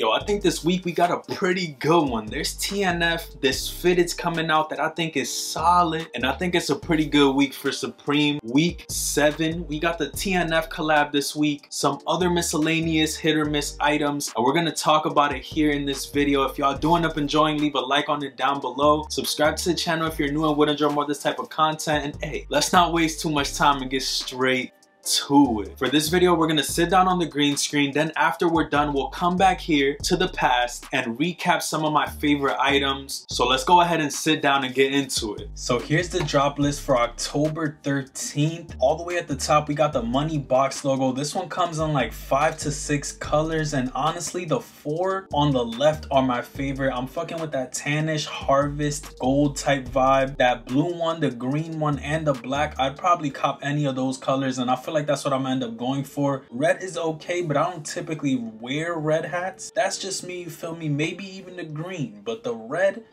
Yo, I think this week we got a pretty good one. There's TNF, this fitted's coming out that I think is solid, and I think it's a pretty good week for Supreme. Week 7, we got the TNF collab this week, some other miscellaneous hit or miss items, and we're gonna talk about it here in this video. If y'all do end up enjoying, leave a like on it down below. Subscribe to the channel if you're new and would enjoy more of this type of content, and hey, let's not waste too much time and get straight to it. For this video, we're gonna sit down on the green screen, then after we're done, we'll come back here to the past and recap some of my favorite items. So let's go ahead and sit down and get into it. So here's the drop list for October 13th. All the way at the top, we got the Money Box logo. This one comes in like 5 to 6 colors, and honestly, the 4 on the left are my favorite. I'm fucking with that tannish harvest gold type vibe. That blue one, the green one, and the black. I'd probably cop any of those colors, and I feel like that's what I'm gonna end up going for. Red is okay, but I don't typically wear red hats. That's just me, you feel me? Maybe even the green, but the red,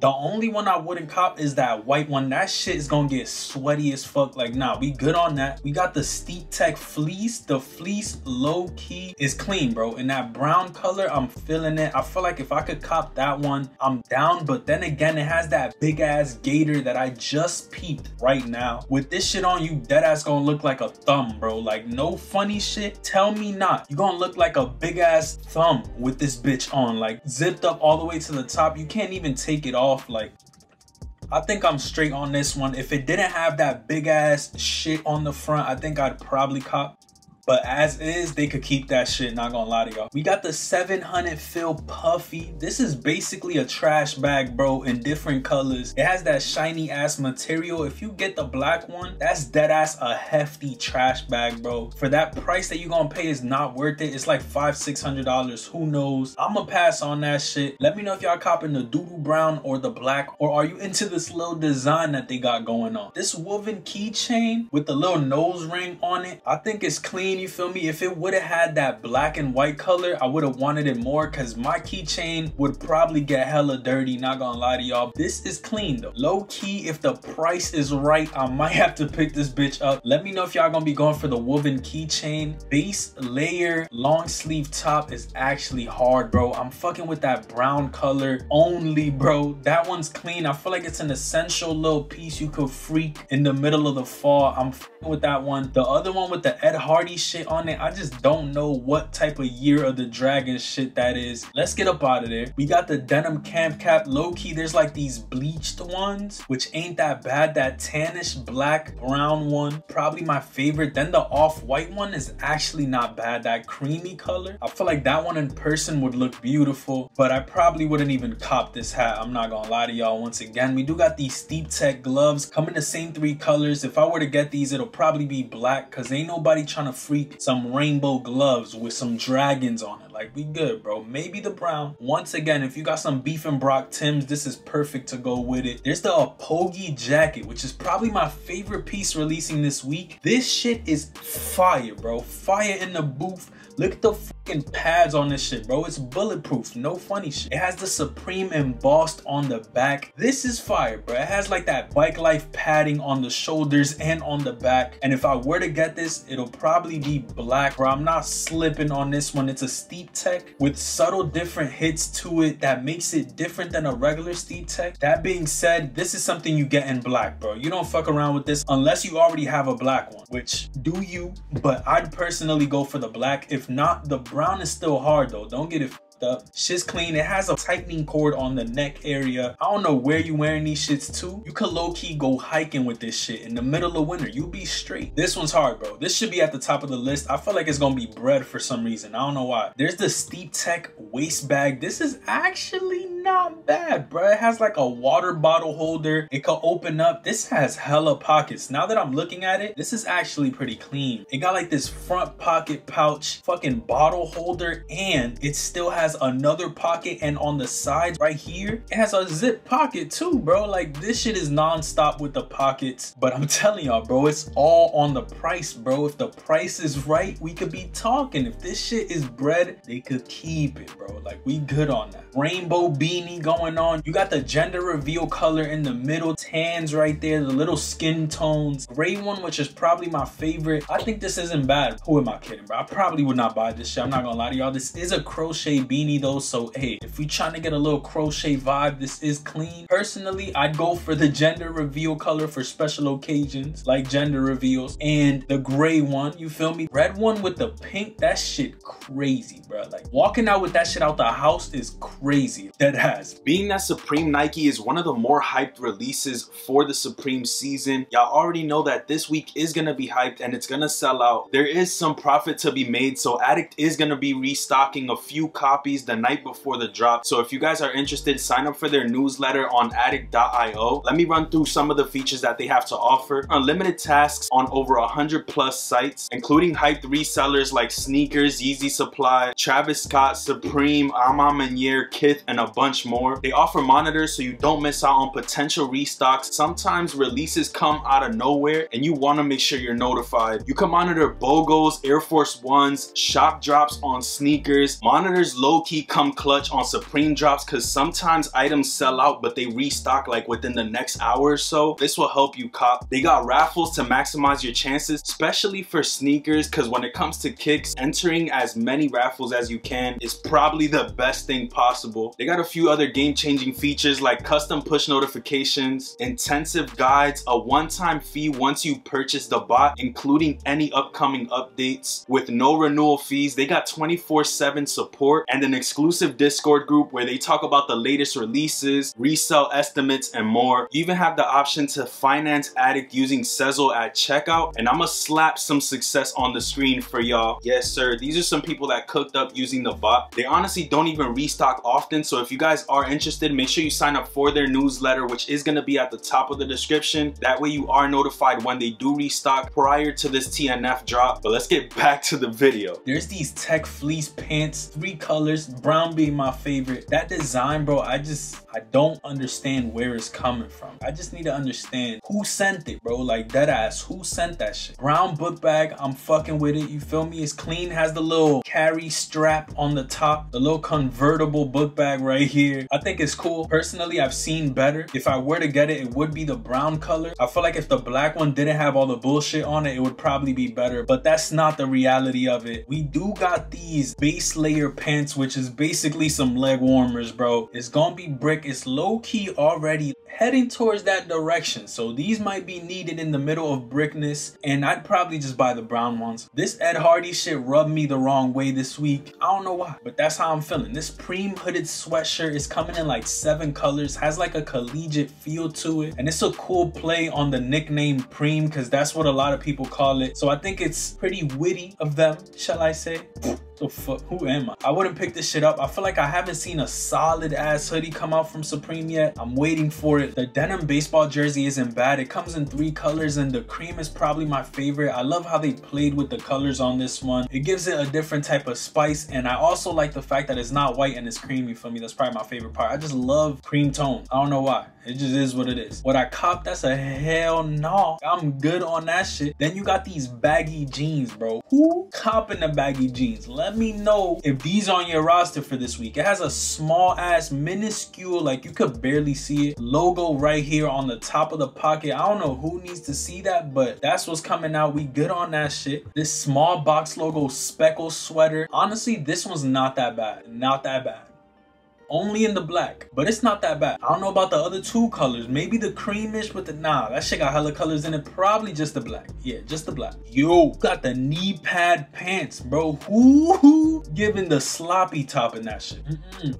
the only one I wouldn't cop is that white one. That shit is gonna get sweaty as fuck. Like, nah, we good on that. We got the Steep Tech fleece. The fleece low key is clean, bro. And that brown color, I'm feeling it. I feel like if I could cop that one, I'm down. But then again, it has that big ass gator that I just peeped right now. With this shit on, you dead ass gonna look like a thumb, bro. Like, no funny shit, tell me not. You're gonna look like a big ass thumb with this bitch on, like zipped up all the way to the top. You can't even take it off. Like, I think I'm straight on this one. If it didn't have that big ass shit on the front, I think I'd probably cop. But as is, they could keep that shit, not gonna lie to y'all. We got the 700 Phil Puffy. This is basically a trash bag, bro, in different colors. It has that shiny ass material. If you get the black one, that's dead ass a hefty trash bag, bro. For that price that you gonna pay, is not worth it. It's like $500, $600, who knows? I'ma pass on that shit. Let me know if y'all copping the doodoo brown or the black, or are you into this little design that they got going on? This woven keychain with the little nose ring on it, I think it's clean. You feel me? If it would have had that black and white color, I would have wanted it more, because my keychain would probably get hella dirty, not gonna lie to y'all. This is clean though. Low key, if the price is right, I might have to pick this bitch up. Let me know if y'all gonna be going for the woven keychain. Base layer long sleeve top is actually hard, bro. I'm fucking with that brown color only, bro. That one's clean. I feel like it's an essential little piece you could freak in the middle of the fall. I'm fucking with that one. The other one with the Ed Hardy shit on it, I just don't know what type of year of the dragon shit that is. Let's get up out of there. We got the denim camp cap. Low-key, there's like these bleached ones, which ain't that bad. That tannish black brown one, probably my favorite. Then the off-white one is actually not bad. That creamy color, I feel like that one in person would look beautiful, but I probably wouldn't even cop this hat, I'm not gonna lie to y'all. Once again, we do got these Steep Tech gloves, come in the same 3 colors. If I were to get these, it'll probably be black, because ain't nobody trying to freak some rainbow gloves with some dragons on it. Like, we good, bro. Maybe the brown. Once again, if you got some beef and Brock Tims, this is perfect to go with it. There's the Apogee jacket, which is probably my favorite piece releasing this week. This shit is fire, bro. Fire in the booth. Look at the fucking pads on this shit, bro. It's bulletproof, no funny shit. It has the Supreme embossed on the back. This is fire, bro. It has like that bike life padding on the shoulders and on the back. And if I were to get this, it'll probably be black, bro. I'm not slipping on this one. It's a Steep Tech with subtle different hits to it that makes it different than a regular Steep Tech. That being said, this is something you get in black, bro. You don't fuck around with this unless you already have a black one, which do you, but I'd personally go for the black. If not, the brown is still hard though. Don't get it up. Shit's clean. It has a tightening cord on the neck area. I don't know where you wearing these shits to. You could low-key go hiking with this shit in the middle of winter. You'll be straight. This one's hard, bro. This should be at the top of the list. I feel like it's gonna be bread for some reason. I don't know why. There's the Steep Tech waist bag. This is actually not bad, bro. It has like a water bottle holder. It could open up. This has hella pockets. Now that I'm looking at it, this is actually pretty clean. It got like this front pocket pouch, fucking bottle holder, and it still has another pocket, and on the side right here it has a zip pocket too, bro. Like, this shit is non-stop with the pockets, but I'm telling y'all, bro, it's all on the price, bro. If the price is right, we could be talking. If this shit is bread, they could keep it, bro. Like, we good on that. Rainbow bean beanie going on. You got the gender reveal color in the middle, tans right there, the little skin tones. Gray one, which is probably my favorite. I think this isn't bad. Who am I kidding, bro? I probably would not buy this shit. I'm not gonna lie to y'all. This is a crochet beanie though, so hey, if you're trying to get a little crochet vibe, this is clean. Personally, I'd go for the gender reveal color for special occasions like gender reveals, and the gray one, you feel me? Red one with the pink, that shit crazy, bro. Like walking out with that shit out the house is crazy. Deadass. Being that Supreme Nike is one of the more hyped releases for the Supreme season, y'all already know that this week is gonna be hyped and it's gonna sell out. There is some profit to be made, so Addict is gonna be restocking a few copies the night before the drop. So if you guys are interested, sign up for their newsletter on addict.io. Let me run through some of the features that they have to offer. Unlimited tasks on over 100+ sites, including hyped resellers like Sneakers, Yeezy Supply, Travis Scott, Supreme, Amon Manier, Kith, and a bunch more. They offer monitors so you don't miss out on potential restocks. Sometimes releases come out of nowhere and you want to make sure you're notified. You can monitor BOGOs, Air Force Ones, shock drops on Sneakers. Monitors low-key come clutch on Supreme drops because sometimes items sell out but they restock like within the next hour or so. This will help you cop. They got raffles to maximize your chances, especially for Sneakers, because when it comes to kicks, entering as many raffles as you can is probably the best thing possible. They got a few other game-changing features like custom push notifications, intensive guides, a one-time fee once you purchase the bot, including any upcoming updates with no renewal fees. They got 24/7 support and an exclusive Discord group where they talk about the latest releases, resell estimates, and more. You even have the option to finance Addict using Sezzle at checkout, and I'ma slap some success on the screen for y'all. Yes, sir. These are some people that cooked up using the bot. They honestly don't even restock often, so if you guys are interested, make sure you sign up for their newsletter, which is going to be at the top of the description. That way you are notified when they do restock prior to this TNF drop. But let's get back to the video. There's these tech fleece pants, 3 colors, brown being my favorite. That design, bro, I don't understand where it's coming from. I just need to understand who sent it, bro. Like deadass, who sent that shit? Brown book bag, I'm fucking with it, you feel me? It's clean, has the little carry strap on the top, the little convertible book bag right here. I think it's cool. Personally, I've seen better. If I were to get it, it would be the brown color. I feel like if the black one didn't have all the bullshit on it, it would probably be better, but that's not the reality of it. We do got these base layer pants, which is basically some leg warmers, bro. It's gonna be brick. It's low-key already heading towards that direction, so these might be needed in the middle of brickness, and I'd probably just buy the brown ones. This Ed Hardy shit rubbed me the wrong way this week. I don't know why, but that's how I'm feeling. This Supreme hooded sweatshirt is coming in like 7 colors, has like a collegiate feel to it, and it's a cool play on the nickname Preem, because that's what a lot of people call it, so I think it's pretty witty of them, shall I say. The fuck, who am I? I wouldn't pick this shit up. I feel like I haven't seen a solid ass hoodie come out from Supreme yet. I'm waiting for it. The denim baseball jersey isn't bad. It comes in 3 colors and the cream is probably my favorite. I love how they played with the colors on this one. It gives it a different type of spice, and I also like the fact that it's not white and it's creamy for me. That's probably my favorite part. I just love cream tone. I don't know why. It just is what it is. What I cop, that's a hell no. I'm good on that shit. Then you got these baggy jeans, bro. Who copping the baggy jeans? Let me know if these on your roster for this week. It has a small ass, minuscule, like you could barely see it, logo right here on the top of the pocket. I don't know who needs to see that, but that's what's coming out. We good on that shit. This small box logo speckle sweater. Honestly, this one's not that bad. Not that bad. Only in the black, but it's not that bad. I don't know about the other 2 colors. Maybe the creamish with the, nah, that shit got hella colors in it. Probably just the black. Yeah, just the black. Yo, got the knee pad pants, bro. Who giving the sloppy top in that shit?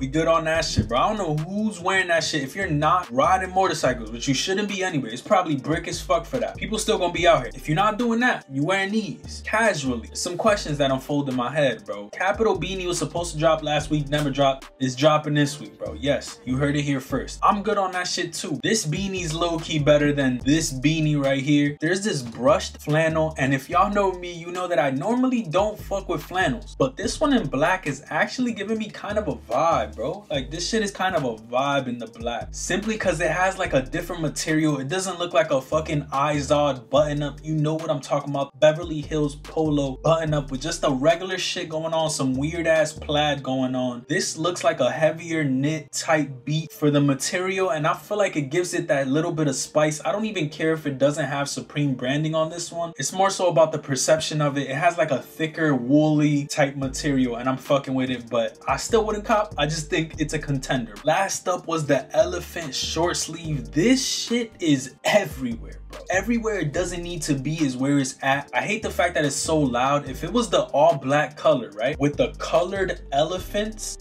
We good on that shit, bro. I don't know who's wearing that shit. If you're not riding motorcycles, which you shouldn't be anyway, it's probably brick as fuck for that. People still gonna be out here. If you're not doing that, you wearing these casually. There's some questions that unfold in my head, bro. Capital Beanie was supposed to drop last week, never dropped. It's dropping this week, bro. Yes, you heard it here first. I'm good on that shit too. This beanie's low-key better than this beanie right here. There's this brushed flannel, and if y'all know me, you know that I normally don't fuck with flannels, but this one in black is actually giving me kind of a vibe, bro. Like this shit is kind of a vibe in the black, simply because it has like a different material. It doesn't look like a fucking Izod button-up. You know what I'm talking about. Beverly Hills polo button-up with just the regular shit going on, some weird-ass plaid going on. This looks like a heavy heavier knit type beat for the material, and I feel like it gives it that little bit of spice. I don't even care if it doesn't have Supreme branding on this one. It's more so about the perception of it. It has like a thicker woolly type material and I'm fucking with it, but I still wouldn't cop. I just think it's a contender. Last up was the elephant short sleeve. This shit is everywhere, bro. Everywhere it doesn't need to be is where it's at. I hate the fact that it's so loud. If it was the all black color, right, with the colored elephants,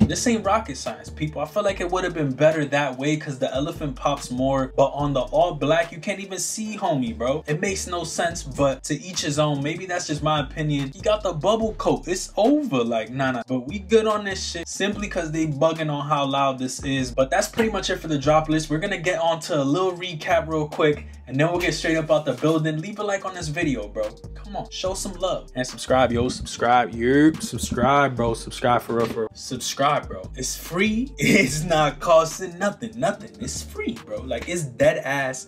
this ain't rocket science, people. I feel like it would have been better that way because the elephant pops more, but on the all black, you can't even see, homie, bro. It makes no sense, but to each his own. Maybe that's just my opinion. He got the bubble coat. It's over. Like, nah. But we good on this shit simply because they bugging on how loud this is. But that's pretty much it for the drop list. We're going to get on to a little recap real quick, and then we'll get straight up out the building. Leave a like on this video, bro. Come on. Show some love. And subscribe, yo. Subscribe. Yep. Subscribe, bro. Subscribe for real, bro. Subscribe. Bro, it's free. It's not costing nothing. It's free, bro. Like, it's dead ass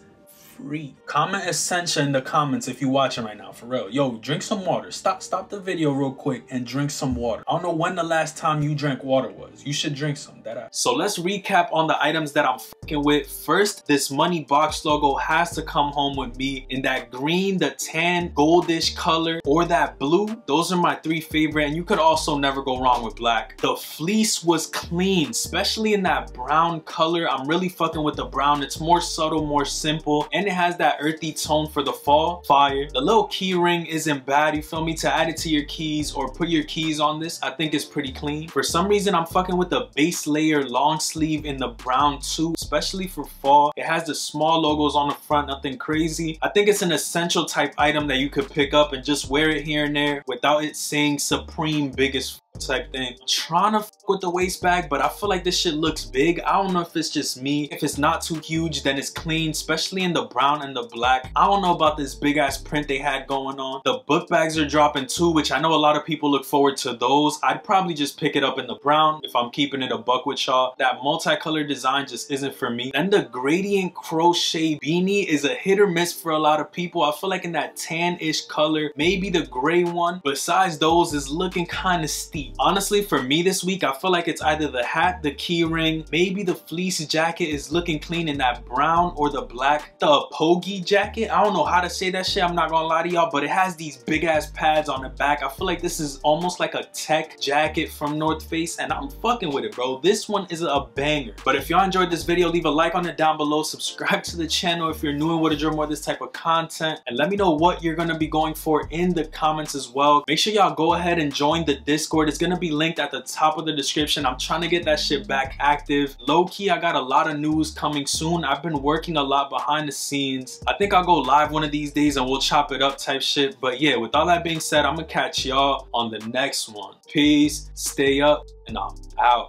free. Comment Essentia in the comments if you're watching right now, for real. Yo, drink some water. Stop the video real quick and drink some water. I don't know when the last time you drank water was. You should drink some, dead ass. So let's recap on the items that I'm fucking with. First, this money box logo has to come home with me in that green, the tan, goldish color, or that blue. Those are my three favorite, and you could also never go wrong with black. The fleece was clean, especially in that brown color. I'm really fucking with the brown. It's more subtle, more simple, and it has that earthy tone for the fall. Fire. The little key ring isn't bad, you feel me? To add it to your keys or put your keys on this, I think it's pretty clean. For some reason, I'm fucking with the base layer long sleeve in the brown too, especially for fall. It has the small logos on the front, nothing crazy. I think it's an essential type item that you could pick up and just wear it here and there without it saying Supreme biggest type thing. I'm trying to fuck with the waist bag, but I feel like this shit looks big. I don't know if it's just me. If it's not too huge, then it's clean, especially in the brown and the black. I don't know about this big ass print they had going on. The book bags are dropping too, which I know a lot of people look forward to those. I'd probably just pick it up in the brown if I'm keeping it a buck with y'all. That multicolored design just isn't for me. Then the gradient crochet beanie is a hit or miss for a lot of people. I feel like in that tan-ish color, maybe the gray one, besides those, is looking kind of steep. Honestly, for me this week, I feel like it's either the hat, the key ring, maybe the fleece jacket is looking clean in that brown or the black. The pogey jacket, I don't know how to say that shit, I'm not gonna lie to y'all, but it has these big ass pads on the back. I feel like this is almost like a tech jacket from North Face, and I'm fucking with it, bro. This one is a banger. But if y'all enjoyed this video, leave a like on it down below. Subscribe to the channel if you're new and want to enjoy more of this type of content, and let me know what you're gonna be going for in the comments as well. Make sure y'all go ahead and join the Discord. It's going to be linked at the top of the description. I'm trying to get that shit back active. Low-key, I got a lot of news coming soon. I've been working a lot behind the scenes. I think I'll go live one of these days and we'll chop it up type shit. But yeah, with all that being said, I'm going to catch y'all on the next one. Peace, stay up, and I'm out.